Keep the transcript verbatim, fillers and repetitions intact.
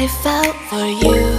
I felt for you.